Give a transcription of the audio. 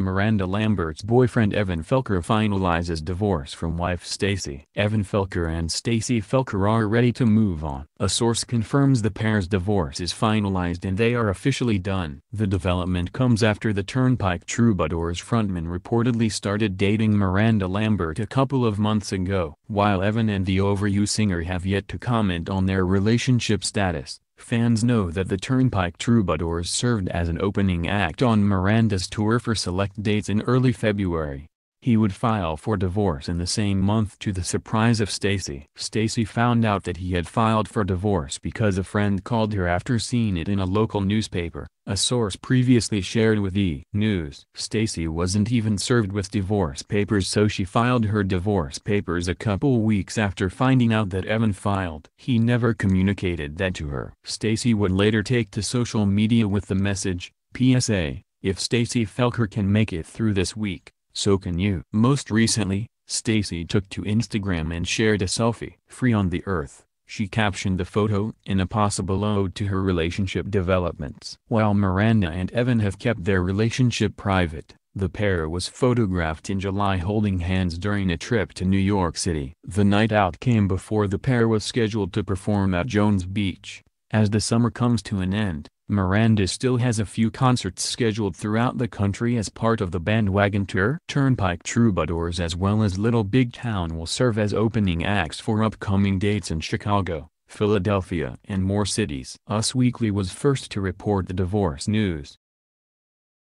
Miranda Lambert's boyfriend Evan Felker finalizes divorce from wife Staci. Evan Felker and Staci Felker are ready to move on. A source confirms the pair's divorce is finalized and they are officially done. The development comes after the Turnpike Troubadours frontman reportedly started dating Miranda Lambert a couple of months ago. While Evan and the OverU singer have yet to comment on their relationship status, fans know that the Turnpike Troubadours served as an opening act on Miranda's tour for select dates in early February. He would file for divorce in the same month, to the surprise of Staci. Staci found out that he had filed for divorce because a friend called her after seeing it in a local newspaper, a source previously shared with E! News. Staci wasn't even served with divorce papers, so she filed her divorce papers a couple weeks after finding out that Evan filed. He never communicated that to her. Staci would later take to social media with the message, "PSA, if Staci Felker can make it through this week, so can you." Most recently, Staci took to Instagram and shared a selfie. "Free on the earth," she captioned the photo in a possible ode to her relationship developments. While Miranda and Evan have kept their relationship private, the pair was photographed in July holding hands during a trip to New York City. The night out came before the pair was scheduled to perform at Jones Beach. As the summer comes to an end, Miranda still has a few concerts scheduled throughout the country as part of the bandwagon tour. Turnpike Troubadours as well as Little Big Town will serve as opening acts for upcoming dates in Chicago, Philadelphia, and more cities. Us Weekly was first to report the divorce news.